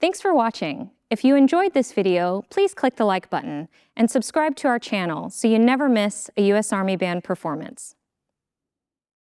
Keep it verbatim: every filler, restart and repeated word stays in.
Thanks for watching. If you enjoyed this video, please click the like button and subscribe to our channel so you never miss a U S Army Band performance.